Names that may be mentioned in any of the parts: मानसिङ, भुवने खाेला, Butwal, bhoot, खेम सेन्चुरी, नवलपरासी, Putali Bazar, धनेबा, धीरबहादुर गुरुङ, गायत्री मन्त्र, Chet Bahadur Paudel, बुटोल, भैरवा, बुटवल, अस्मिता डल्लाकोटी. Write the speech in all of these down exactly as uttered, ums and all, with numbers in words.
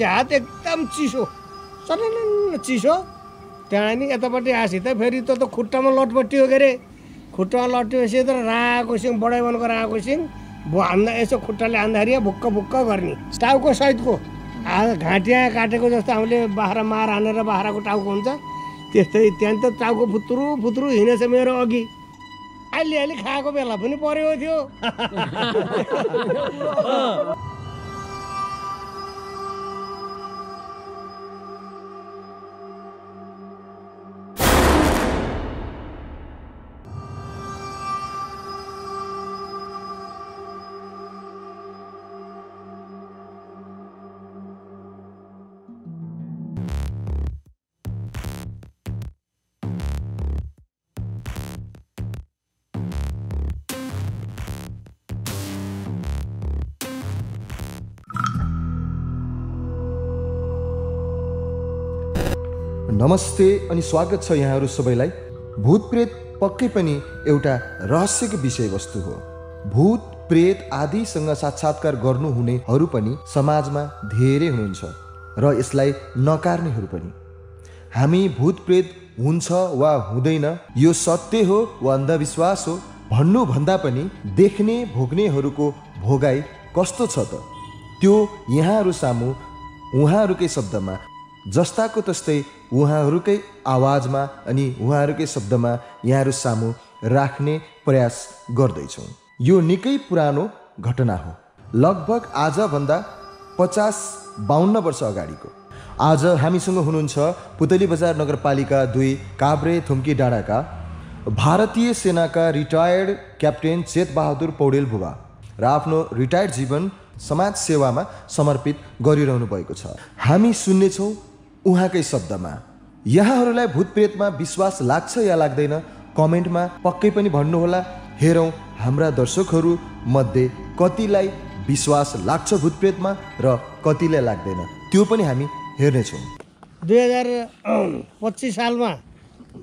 हाथ एकदम चिसो सर चिसो त्यहाँनी यतापट्टि आँसी त फेरि त त खुट्टामा लटपटियो के रे खुट्टामा लट्योपछि त राको सिंह बडाइवनको राको सिंह हान्दा यसो खुट्टाले हान्दाखेरि भुक्क भुक्क गर्ने टाउको सहितको घाँटिया काटेको जस्तो हामीले बाह्र मार हानेर बाह्रको टाउको हुन्छ त्यस्तै त्यहाँ त टाउको फुत्रु फुत्रु हिँडेछ मेरो अघि अलि अलि खाएको बेला पनि पर्यो थियो। नमस्ते अनि स्वागत छ यहाँहरु सबैलाई। भूत प्रेत पक्कै पनि एउटा रहस्यको विषयवस्तु हो। भूत प्रेत आदिसँग साक्षात्कार गर्नुहुनेहरु पनि समाजमा धेरै हुनुहुन्छ र यसलाई नकार्नेहरु पनि। हामी भूत प्रेत हुन्छ वा हुँदैन यो सत्य हो वा अन्धविश्वास हो भन्नु भन्दा पनि देख्ने भोग्नेहरुको भोगाई कस्तो छ त त्यो यहाँहरु सामु उहाँहरुकै शब्दमा जस्ताको तस्तै उहाँहरुकै आवाजमा अनि उहाँहरुकै शब्दमा यहाँहरु सामु राख्ने प्रयास गर्दै छौं। यो निकै पुरानो घटना हो, लगभग आज भन्दा पचास बाउन्न वर्ष अगाडिको। आज हामीसँग हुनुहुन्छ पुतली बजार नगरपालिका दुई काभ्रे थुम्की डाँडाका भारतीय सेनाका रिटायर्ड क्याप्टेन चेत बहादुर पौडेल बुवा र आफ्नो रिटायर्ड जीवन समाज सेवामा समर्पित गरिरहनु भएको छ। हामी सुन्नेछौँ उहाँकै शब्दमा। यहाँहरूलाई भूत प्रेतमा विश्वास लाग्छ या लाग्दैन कमेन्टमा पक्कै पनि भन्नुहोला। हेरौँ हाम्रा दर्शकहरू मध्ये कतिलाई विश्वास लाग्छ भूत प्रेतमा र कतिलाई लाग्दैन त्यो पनि हामी हेर्नेछौँ। दुई हजार पच्चिस सालमा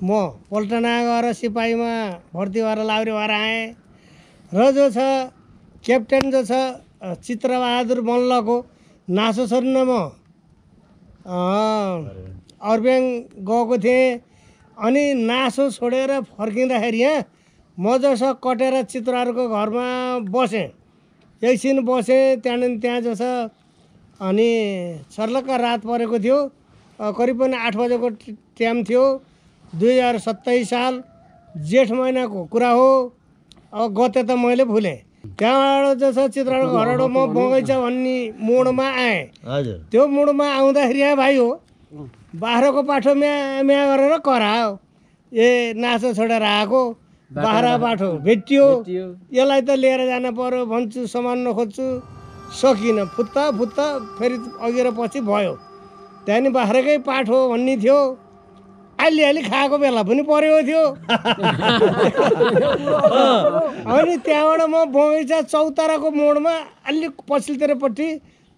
म पल्टना गएर सिपाहीमा भर्ती भएर लाउरे भएर आएँ र जो छ क्याप्टेन जो छ चित्रबहादुर मल्लको नासो सुन्न म अर्ब्याङ गएको थिएँ। अनि नासो छोडेर फर्किँदाखेरि यहाँ मजास कटेर चित्रहरूको घरमा बसेँ, एकछिन बसेँ। त्यहाँदेखि त्यहाँ जस अनि छर्लक्क रात परेको थियो, करिबन आठ बजेको टाइम थियो। दुई हजार सत्ताइस साल जेठ महिनाको कुरा हो, गते त मैले भुलेँ। त्यहाँबाट जस्तो चित्रको घरबाट म बगैँचा भन्ने मोडमा आएँ। त्यो मोडमा आउँदाखेरि यहाँ भाइ हो बाह्रको पाठो म्या म्या गरेर करायो, ए नासो छोडेर आएको बाह्र बाठो भेटियो, यसलाई त लिएर जानु पर्यो भन्छु सामान खोज्छु, सकिनँ। फुत्ता फुत्ता फेरि अघि र पछि भयो। त्यहाँदेखि बाह्रकै पाठो भन्ने थियो, अलि अलि खाएको बेला पनि परेको थियो। अनि त्यहाँबाट म बगैँचा चौताराको मोडमा अलि पछिल्लोतिरपट्टि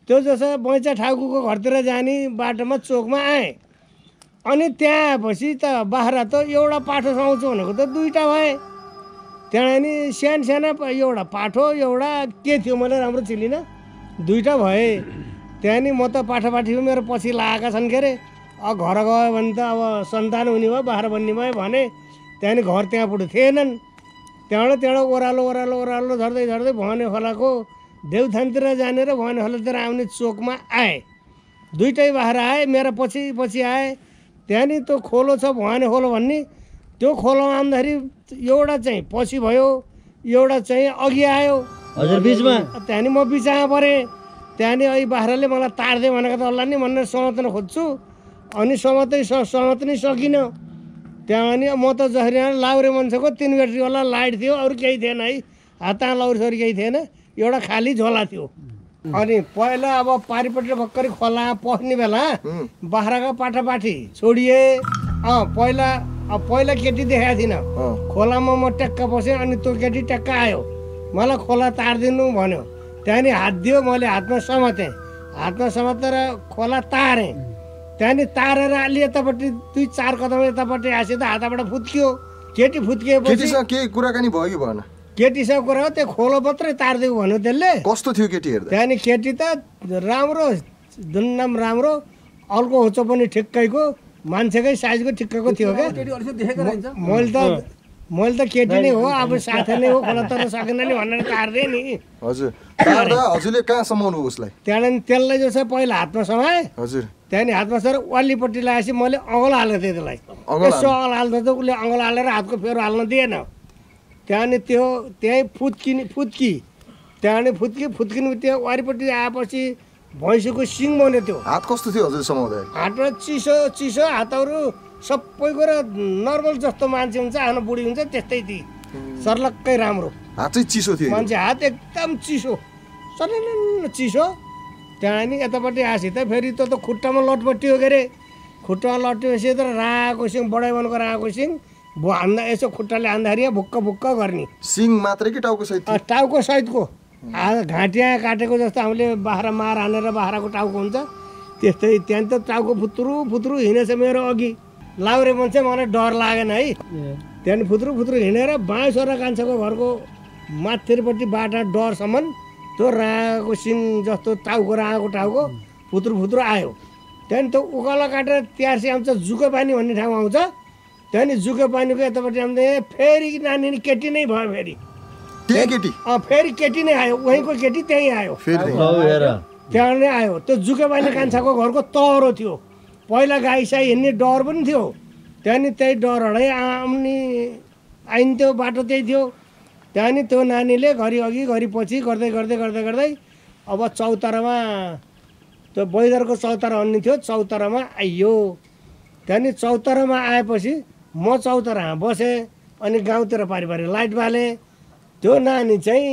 त्यो जसो बगैँचा ठाकुरको घरतिर जाने बाटोमा चोकमा आएँ। अनि त्यहाँ पछि त बाह्र त एउटा पाठो सुहाउँछु भनेको त दुईवटा भए। त्यहाँ नि सानो सानो एउटा पाठो एउटा के थियो मैले राम्रो चिनिनँ, दुईवटा भए। त्यहाँ नि म त पाठापाठी मेरो पछि लागेका छन् के अरे। अब घर गयो भने त अब सन्तान हुने भयो, बाह्र बन्ने भयो भने त्यहाँदेखि घर त्यहाँबाट थिएनन्। त्यहाँबाट त्यहाँबाट ओह्रालो ओह्रालो ओह्रालो झर्दै झर्दै भुवाने खोलाको देउथानतिर जाने र भुवाने खोलातिर आउने चोकमा आएँ। दुइटै बाह्र आएँ, मेरो पछि पछि आएँ। त्यहाँदेखि त्यो खोलो छ भुवाने खोलो भन्ने, त्यो खोलोमा आउँदाखेरि एउटा चाहिँ पछि भयो, एउटा चाहिँ अघि आयो हजुर बिचमा। त्यहाँदेखि म बिचमा परेँ। त्यहाँदेखि अघि बाह्रले मलाई तार्दै भनेको त होला नि भनेर समात्न खोज्छु, अनि समातै समात्नै सकिनँ। त्यहाँ अनि म त जसरी लाउरे मान्छेको तिन ब्याट्रीवाला लाइट थियो, अरू केही थिएन है, हात लाउरेसरी केही थिएन, एउटा खाली झोला थियो। अनि पहिला अब पारिपट्टि भर्खरै खोला पस्ने बेला बाख्राका पाठापाठी छोडिए। अँ पहिला पहिला केटी देखाएको थिइनँ, खोलामा म ट्याक्का बसेँ। अनि त्यो केटी ट्याक्का आयो, मलाई खोला तारिदिनु भन्यो। त्यहाँदेखि हात दियो, मैले हातमा समातेँ, हातमा समातेर खोला तारेँ। त्यहाँदेखि तारेर अलि यतापट्टि दुई चार कदम यतापट्टि आएपछि त हातबाट फुत्कियो केटी। फुत्किएपछि केही कुराकानी भयो कि भएन केटीसँग कुरा हो, त्यो खोलो मात्रै तारिदियो भन्यो त्यसले। कस्तो थियो केटी हेर्दा? त्यहाँदेखि केटी त राम्रो दुन्नम राम्रो अर्को होचो पनि ठिक्कैको मान्छेकै साइजको ठिक्कको थियो के मैले त मैले त केटी नै हो अब साथै नै हो खोला तर सकेन नि भनेर तार्दै नि हजुर तार्दा हजुरले कहाँ समाउनु उसलाई त्यहाँन त्यसलाई जसै पहिला हातमा समाए हजुर त्यहाँनि हातमा सर वालीपट्टि लाएपछि मैले अगल हालेको थिएँ त्यसलाई यसो अगल हाल्दा त उसले अगल हालेर हातको फेरो हाल्न दिएन त्यहाँनि त्यो त्यही फुत्किनी फुत्की त्यहाँनि फुत्की फुत्किनु त्यो वारीपट्टि आएपछि भैँसीको सिङ बन्यो त्यो हात कस्तो थियो हजुर समाउँदा हात चिसो चिसो हातहरु सबैको र नर्मल जस्तो मान्छे हुन्छ आन बुढी हुन्छ त्यस्तै थिए सर्लक्कै राम्रो हात चाहिँ चिसो थियो मान्छे हात एकदम चिसो सललल चिसो त्यहाँनि यतापट्टि आसी त फेरि त्यो त खुट्टामा लटपटियो गरे खुट्टामा लट्योपछि त राको सिङ बडाइवनको राको सिङ भो हान्दा यसो खुट्टाले हान्दाखेरि भुक्क भुक्क गर्ने सिङ मात्रै कि टाउको सहित टाउको सहितको आज घाँटिया काटेको जस्तो हामीले बाख्रा मार हानेर बाख्राको टाउको हुन्छ त्यस्तै त्यहाँ त टाउको फुत्रु फुत्रु हिँडेछ मेरो अघि लाउरे मान्छे मलाई डर लागेन है त्यहाँदेखि फुत्रु फुत्रु हिँडेर बाँसोरा कान्छाको घरको माथिपट्टि बाटा डरसम्म त्यो राँगाको सिङ जस्तो टाउको राँगाको टाउको फुत्रु फुत्रु आयो त्यहाँदेखि त्यो उकालो काटेर त्यार्सी आउँछ जुको पानी भन्ने ठाउँ आउँछ त्यहाँदेखि जुको पानीको यतापट्टि आउँदै फेरि नानी केटी नै भयो फेरि फेरि केटी नै आयो उहीँको केटी त्यहीँ आयो त्यहाँ नै आयो त्यो जुकेबानी कान्छाको घरको तहरो थियो पहिला गाईसाई हिँड्ने डर पनि थियो त्यहाँनि त्यही डरहरै आम्ने आइन्थ्यो बाटो त्यही थियो त्यहाँनि त्यो नानीले घरि अघि घरि पछि गर्दै गर्दै गर्दै गर्दै अब चौतारामा त्यो बैदरको चौतारा भन्ने थियो चौतारामा आइयो त्यहाँनि चौतारामा आएपछि म चौतारामा बसेँ अनि गाउँतिर पारि पारि लाइट बाले त्यो नानी चाहिँ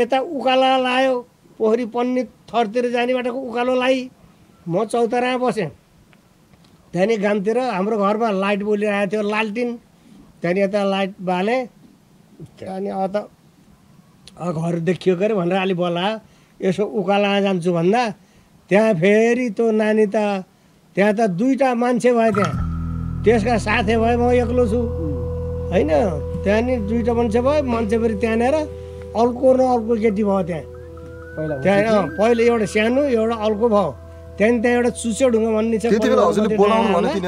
यता उकाला लायो पोखरी पन्ने थरतिर जाने बाटोको उकालो लाइ म चौतारामा बसेँ त्यहाँदेखि गाउँतिर हाम्रो घरमा लाइट बोलिरहेको थियो लालटिन त्यहाँदेखि यता लाइट बाले त्यहाँदेखि अत घर देखियो गरे भनेर अलि बोला यसो उकाला जान्छु भन्दा त्यहाँ फेरि त्यो नानी त त्यहाँ त दुईवटा मान्छे भयो त्यहाँ त्यसका साथै भयो म एक्लो छु होइन त्यहाँनिर दुईवटा मान्छे भयो मान्छे फेरि त्यहाँनिर अर्को न अर्को केटी भयो त्यहाँ त्यहाँ पहिला एउटा सानो एउटा अर्को भयो त्यहाँदेखि त्यहाँ एउटा चुचो ढुङ्गा भन्ने छ त्यहाँदेखि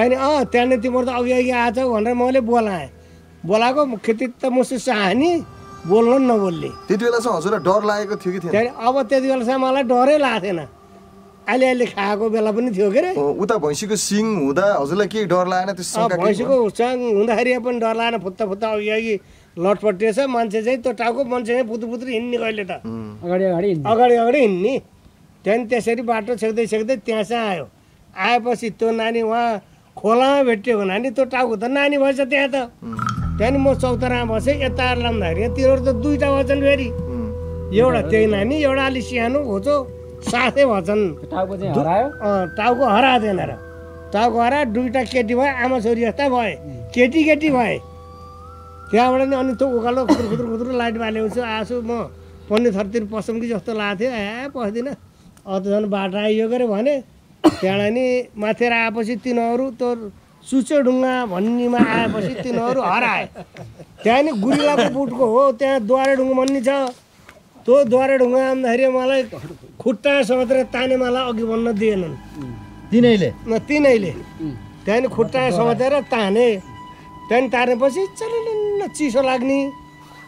अँ त्यहाँनिर तिम्रो त अघि अघि आएछ भनेर मैले बोलाएँ बोलाएको खेती त मसँग चाहने बोल्नु नबोल्ने त्यति बेलासम्म हजुरलाई डर लागेको थियो कि त्यहाँदेखि अब त्यति बेलासम्म मलाई डरै लागेको थिएन अलि अलि खाएको बेला पनि थियो के अरे उता भैँसीको सिङ हुँदा हजुरलाई केही डर लागेन त्यससँग भैँसीको सिङ हुँदाखेरि पनि डर लागेन फुत्ता फुत्ता अघि अघि लटपटिएछ मान्छे चाहिँ त्यो टाउको मान्छे चाहिँ पुतु पुत्री हिँड्ने कहिले त अगाडि अगाडि अगाडि अगाडि हिँड्ने त्यहाँदेखि त्यसरी बाटो छेक्दै छेक्दै त्यहाँ चाहिँ आयो आएपछि त्यो नानी उहाँ खोलामा भेटिएको नानी त्यो टाउको त नानी भएछ त्यहाँ त त्यहाँदेखि म चौतारामा बसेँ यता लाँदाखेरि तिनीहरू त दुईवटा भएछन् फेरि एउटा त्यही नानी एउटा अलि सानो होचो साथै भन्छन् टाउको चाहिँ हरायो टाउको हरा थिएन र टाउको हरा दुईवटा केटी भयो आमा छोरी जस्ता भए केटी केटी भए त्यहाँबाट नि अनि त्यो उकालो खुत्र खुत्र खुत्र लाइट बालेको आसु म पन्ने थरतिर पसम कि जस्तो लाग्थ्यो ए पस्दिनँ अझ झन् बाटो आइयो गरे भने त्यहाँबाट नि माथेर आएपछि तिनीहरू त्यो सुचो ढुङ्गा भन्नेमा आएपछि तिनीहरू हराए त्यहाँ नि गुरिलाको बुटको हो त्यहाँ द्वारे ढुङ्गा भन्ने छ त्यो द्वारे ढुङ्गा आउँदाखेरि मलाई खुट्टा समातेर ताने मलाई अघि बन्न दिएनन् तिनैले न तिनैले त्यहाँदेखि खुट्टा समातेर ताने त्यहाँदेखि तानेपछि चललल्ल चिसो लाग्ने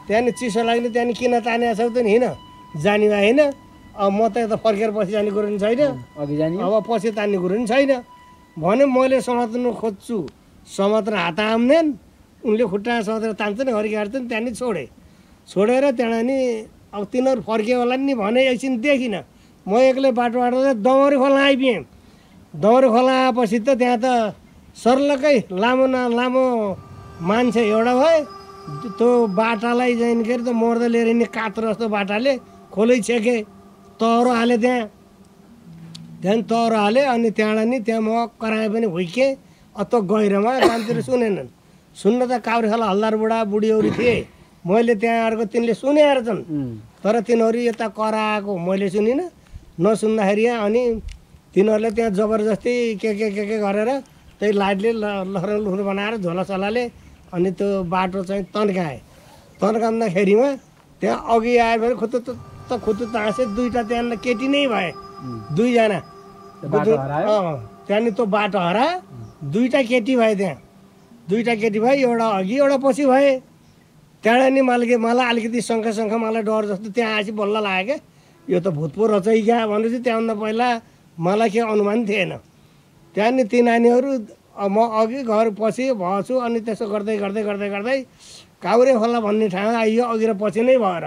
त्यहाँदेखि चिसो लाग्ने त्यहाँदेखि किन ताने आएको त नि होइन जाने भए होइन अब म त यता फर्केर पछि जाने कुरो नि छैन अघि जाने अब पछि तान्ने कुरो नि छैन भने मैले समात्नु खोज्छु समातेर हात आम्नेन् उनले खुट्टा समातेर तान्छन् हर्के हार्छन् त्यहाँदेखि छोडेँ छोडेर त्यहाँदेखि अब तिनीहरू फर्कियो होला नि भने एकछिन देखिनँ म एक्लै बाटो बाटो दमरे खोला आइपुगेँ दमरे खोला आएपछि त त्यहाँ त सर्लकै लामो न लामो मान्छे एउटा भए त्यो बाटालाई जाने के अरे त्यो मर्दै लिएर हिँड्ने कात्रो जस्तो बाटाले खोलै छेके तहरो हालेँ त्यहाँ त्यहाँदेखि तहरो हालेँ अनि त्यहाँबाट नि त्यहाँ म कराए पनि हुर्केँ अथवा गहिरोमा कामतिर सुनेनन् सुन्न त काभ्रे खोला हल्दार बुढा बुढीहरू थिए मैले त्यहाँ अर्को तिनले सुनेर छन् तर तिनीहरू यता कराएको मैले सुनिनँ नसुन्दाखेरि अनि तिनीहरूले त्यहाँ जबरजस्ती के के के के गरेर त्यही लाइटले लहर लुहर बनाएर झोलासलाले अनि त्यो बाटो चाहिँ तन्काए तन्काउँदाखेरिमा त्यहाँ अघि आएर खुत्त तो खुद ते दुईटा त्यान केटी नहीं भाई दुईजना त्यहाँनिर तो बाटो हरा दुईटा केटी भाई त्यहाँ दुईटा केटी भाई एउटा अघि एउटा पछि भाई त्यहाँ नि मैले मलाई अलिकति शङ्का शङ्का मलाई डर जस्तो त्यहाँ आएपछि बल्ल लाग्यो यो त भूत पो रचै क्या भनेपछि त्यहाँभन्दा पहिला मलाई के अनुमान थिएन। त्यहाँनिर ती नानीहरू म अघि घर पछि भछु अनि त्यसो गर्दै गर्दै गर्दै गर्दै काउरे खोला भन्ने ठाउँ आइयो अघि र पछि नै भएर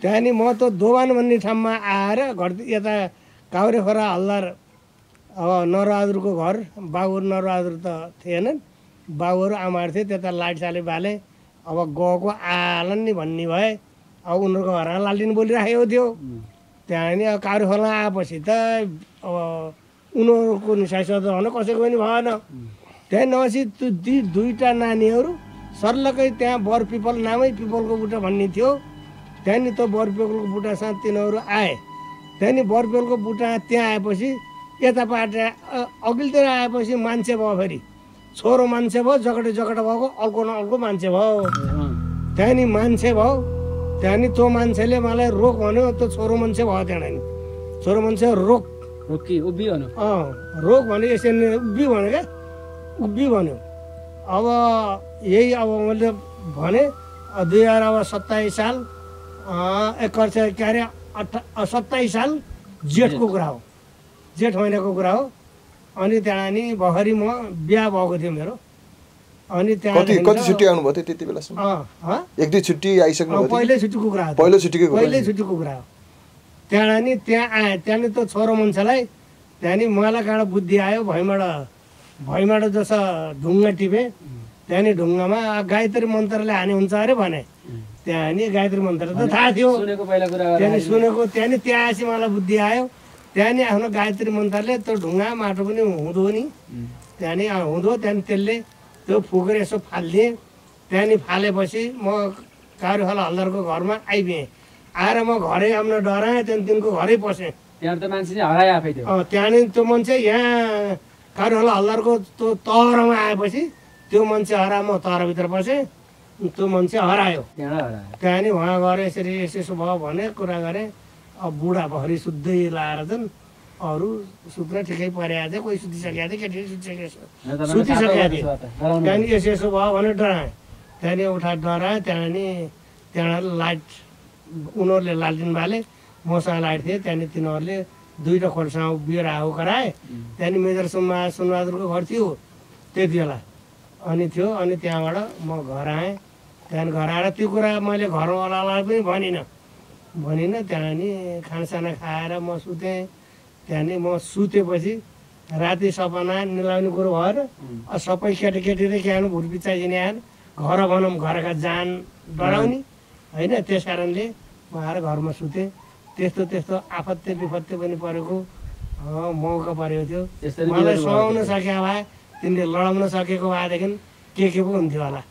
त्यहाँनिर म त दोबान भन्ने ठाउँमा आएर घर यता काउरे खोला हल्लार अब नरबहादुरको घर बाबु नरबहादुर त थिएनन् बाबुहरू आमाहरू थिए त्यता लाइटसाले बाले अब गएको आलन नि भन्ने भए अब उनीहरूको घरमा लालिन बोलिराखेको थियो। त्यहाँनिर अब काउरे खोला आएपछि त अब उनीहरूको निसाइ सद भन कसैको पनि भएन। त्यहाँ नपछि त्यो दुई दुईवटा नानीहरू सर्लकै त्यहाँ बरपिपल नामै पिपलको बुट्टा भन्ने थियो त्यहाँनिर त बरपिपलको बुट्टासँग तिनीहरू आए। त्यहाँनिर बरपिपलको बुट्टा त्यहाँ आएपछि यताबाट अघिल्तिर आएपछि मान्छे भयो फेरि छोरो मान्छे भयो जगटे जगटे भएको अर्को न अर्को मान्छे भयो त्यहाँनिर मान्छे भयो त्यहाँनिर त्यो मान्छेले मलाई रोक भन्यो त्यो छोरो मान्छे भयो त्यहाँनिर छोरो मान्छे रोक रोकी उभि भन्यो अँ रोक भन्यो यसरी उभि भन्यो क्या उभि भन्यो। अब यही अब मैले भने दुई हजार अब सत्ताइस साल एक वर्ष के अरे अठा सत्ताइस साल जेठको कुरा हो जेठ महीनाको कुरा हो। अनि त्यहाँ नि भर्खरै म बिहा भएको थियो मेरो अनि त्यहाँ कति कति छुट्टी आउनु भयो त्यति बेलासम्म अ एक दुई छुट्टी आइसक्नु भयो पहिलो छुट्टीको कुरा हो पहिलो छुट्टीको पहिलो छुट्टीको कुरा हो। त्यहाँ नि त्यहाँ आए त्यहाँ नि त छोरो मान्छेलाई त्यहाँ नि मलाई काँडा बुद्धि आयो भैमाड भैमाड जसो ढुङ्गा टिपे त्यहाँ नि ढुङ्गामा गायत्री मन्त्रले हाने हुन्छ अरे भने त्यहाँ नि गायत्री मन्त्र त थाहा थियो सुनेको पहिला कुरा त्यहाँ सुनेको त्यहाँ नि त्यहाँ आएपछि मलाई बुद्धि आयो त्यहाँ नि आफ्नो गायत्री मन्त्रले त्यो ढुङ्गा माटो पनि हुँदो नि त्यहाँ नि हुँदो त्यहाँ त्यसले त्यो फुकेर यसो फालिदिएँ। त्यहाँ नि फालेपछि म कारुखाला हल्दरको घरमा आइपुगेँ आएर म घरै आउन डराएँ त्यहाँदेखि तिनको घरै पसेँ त्यहाँ त मान्छे हराए आफै थियो त्यहाँदेखि त्यो मान्छे यहाँ कारुखाला हल्दरको त्यो तहरमा आएपछि त्यो मान्छे हरा म तहरभित्र पसेँ त्यो मान्छे हरायो त्यहाँ नि उहाँ गएर यसरी यसो भयो भने कुरा गरेँ अब बुढा भरि सुत्दै लाएर चाहिँ अरू सुत्न ठिकै परेको थियो कोही सुतिसकेको थियो केटी सुतिसकेको सुतिसकेको थियो त्यहाँदेखि यसो यसो भयो भने डराएँ त्यहाँदेखि उठा डराएँ त्यहाँदेखि त्यहाँ लाइट उनीहरूले लालटिन बाले मसँग लाइट थिए त्यहाँदेखि तिनीहरूले दुईवटा खोलसँग बिएर आएको कराए त्यहाँदेखि मेजर सुनमा सुनबहादुरको घर थियो त्यति बेला अनि थियो अनि त्यहाँबाट म घर आएँ त्यहाँदेखि घर आएर त्यो कुरा मैले घरवालालाई पनि भनिनँ भनिनँ त्यहाँ नि खानासाना खाएर म सुतेँ त्यहाँदेखि म सुतेपछि राति सपना निलाउने कुरो भएर सबै केटाकेटीले के आउनु भुट बिचाइदिने आएर घर बनाउँ घरका जान डराउने होइन त्यस कारणले म आएर घरमा सुतेँ। त्यस्तो त्यस्तो आपत्ति विपत्ति पनि परेको मौका परेको थियो मलाई सुहाउन सकेको भए तिमीले लडाउन सकेको भएदेखि के के पो हुन्थ्यो होला।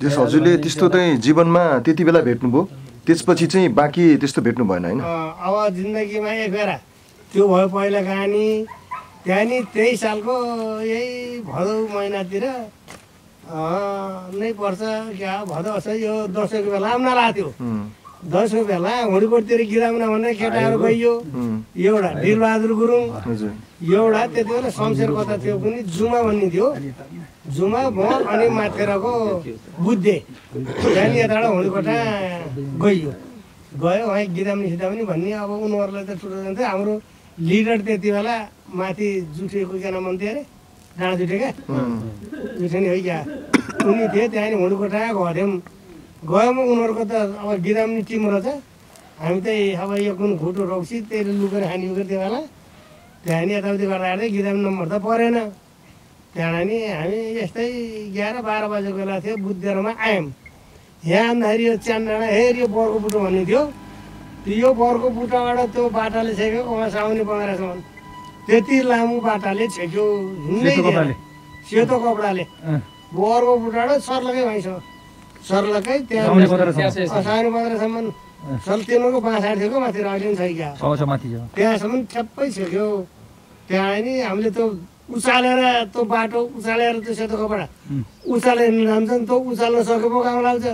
त्यस हजुरले त्यस्तो चाहिँ जीवनमा त्यति बेला भेट्नुभयो त्यसपछि चाहिँ बाँकी त्यस्तो भेट्नु भएन होइन अब जिन्दगीमा एक बेला त्यो भयो पहिला कहानी। त्यहाँदेखि तेइस सालको यही भदौ महिनातिर नै पर्छ क्या भदौ असै यो दसैँको बेला आउन लाग्थ्यो दसैँको बेला हुँडीकोटतिर गिराउन भनेर केटाहरू गइयो एउटा धीरबहादुर गुरुङ एउटा त्यति बेला शमशेर कता थियो पनि जुमा भन्ने थियो जुमा म अनि माथेरको बुद्धे त्यहाँदेखि यताबाट हुँडीकोटा गइयो गयो उहाँ गिरामनी सिधा पनि भन्ने अब उनीहरूलाई त ठुलो जान्छ हाम्रो लिडर त्यति बेला माथि जुठेको क्या नाम भन्थ्यो अरे डाँडा जुठे क्या जुठे नि है क्या उनी थिए त्यहाँदेखि हुँडीकोटा घर्यौँ गयो म उनीहरूको त अब गिरामनी टिम रहेछ हामी त अब यो कुन घुटो रोक्सी त्यसले लुकेर खाने उकेर त्यो बेला त्यहाँदेखि यताउति गर्दाखेरि गिरामनी नम्बर त परेन त्यहाँ नि हामी यस्तै एघार बाह्र बजेको बेला थियो बुद्धेरमा आयौँ यहाँ आउँदाखेरि यो च्यान्डाँडा हेर यो बरको बुटो भन्ने थियो त्यो यो बरको बुटोबाट त्यो बाटाले छेक्यो उहाँ साउने बगेरासम्म त्यति लामो बाटाले छेक्यो हिँड्दै सेतो कपडाले बरको बुटोबाट सर्लकै भइसक्यो सर्लकै त्यहाँ साउने बगेरासम्म सल तिनीहरूको बाँसार थियो क्या माथि अहिले पनि छ क्या त्यहाँसम्म ठ्याप्पै छेक्यो त्यहाँ नि हामीले त्यो उचालेर त्यो बाटो उचालेर त्यो सेतो कपडा उचालेर जान्छन् त्यो उचाल्न सकेको काम लाग्छ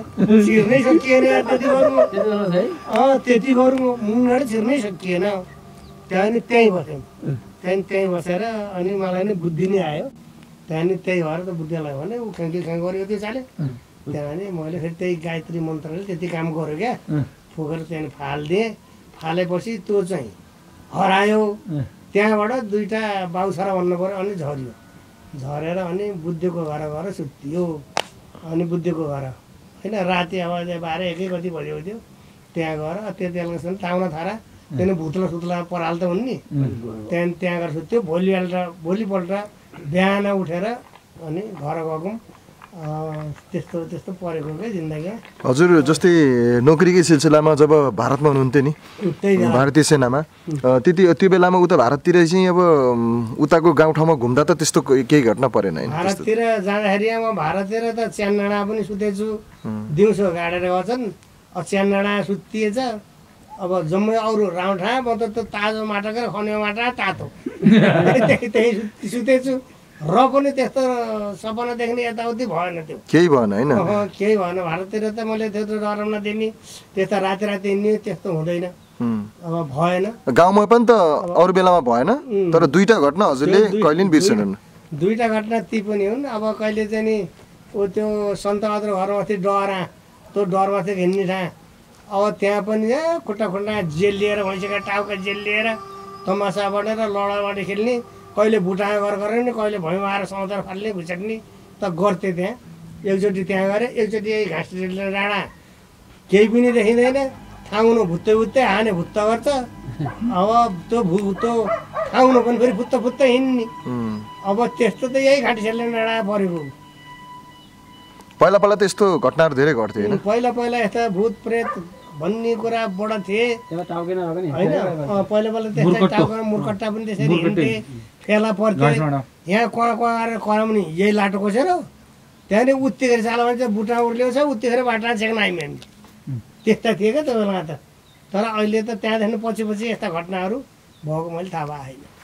छिर्नै सकिएन त्यति गरौँ अँ त्यति गरौँ मुङबाट छिर्नै सकिएन त्यहाँदेखि त्यहीँ बस्यौँ त्यहाँदेखि त्यहीँ बसेर अनि मलाई नै बुद्धि नै आयो त्यहाँदेखि त्यही भएर त बुद्धिलाई भने ऊ खाँकी खाँ गऱ्यो त्यो चाले त्यहाँदेखि मैले फेरि त्यही गायत्री मन्त्रले त्यति काम गरेँ क्या फोकेर त्यहाँदेखि फालिदिएँ फालेपछि त्यो चाहिँ हरायो त्यहाँबाट दुईटा बाउछरा भन्नु पर्यो अनि झर्यो झरेर अनि बुद्धको घर गएर सुत्यो अनि बुद्धको घर हैन राति अब बाह्र एकै कति भयो त्यो त्यहाँ गएर त्यो बेलुकासम्म टाउना थारा त्यहाँ भुतला सुतला पराल त हुन् नि त्यहाँ त्यहाँ गएर सुत्यो भोलि बेलुका भोलिपल्ट बिहान उठेर अनि घर गएको त्यस्तो त्यस्तो परेको के जिन्दगी हजुर जस्तै नोकरीकै सिलसिलामा जब भारतमा हुनुहुन्थ्यो नि भारतीय सेनामा त्यति त्यो बेलामा उता भारततिर चाहिँ अब उताको गाउँठाउँमा घुम्दा त त्यस्तो केही घटना परेन हैन भारततिर जाँदाखेरि म भारततिर त च्यानडाँडा पनि सुतेछु दिउँसो गाडेर गर्छन् अब च्यानडाँडा सुतिएछ अब जम्मै अरू राउन्डा म त ताजो माटा गरेर खन्यो माटा तातो त्यही त्यही सुतेछु र पनि त्यस्तो सपना देख्ने यताउति भएन त्यो केही भएन हैन केही भएन भारततिर त मैले त्यत्रो डराउन दिने त्यस्ता राति राति हिँड्ने त्यस्तो हुँदैन अब भएन गाउँमा पनि त अरू बेलामा भएन तर दुईटा घटना हजुरले कहिले नि बिर्सनुहुन्न दुईटा घटना ती पनि हुन् अब कहिले चाहिँ नि ओ त्यो सन्तबहादुर घरमाथि डरा त्यो डरमाथि हिँड्ने ठाँ अब त्यहाँ पनि खुट्टा खुट्टा जेल लिएर भैँसीका टाउका जेल लिएर तमासा बढेर लडाबाट खेल्ने कहिले भुटाए गर गर्ने कहिले भैँमा आएर समाचार फाल्ने भुचक्ने त गर्थेँ त्यहाँ एकचोटि त्यहाँ गरेँ एकचोटि घाँस डाँडा केही पनि देखिँदैन खाउनु भुत्तै भुत्तै हाने भुत्त गर्छ अब त्यो भु त्यो खाउनु पनि फेरि भुत्त फुत्त हिँड्ने अब त्यस्तो त यही घाँटी सेल्ने डाँडा परेको पहिला पहिला त यस्तो घटनाहरू धेरै घट्थे होइन पहिला पहिला यस्ता भूत प्रेत भन्ने कुरा बड थिए होइन पहिला पहिला त्यस्तै टाउका मुर्कट्टा पनि त्यसरी हिँड्थे फेला पर्थ्यो यहाँ कहाँ कहाँ आएर कराउने यही लाटो खोसेर त्यहाँदेखि उत्तिखेर चाल भने चाहिँ बुटा उर्ल्याउँछ उत्तिखेर बाटा छेक्न आयौँ हामी त्यस्ता थिए क्या त्यो बेला त तर अहिले त त्यहाँदेखि पछि पछि यस्ता घटनाहरू भएको मैले थाहा पाएन।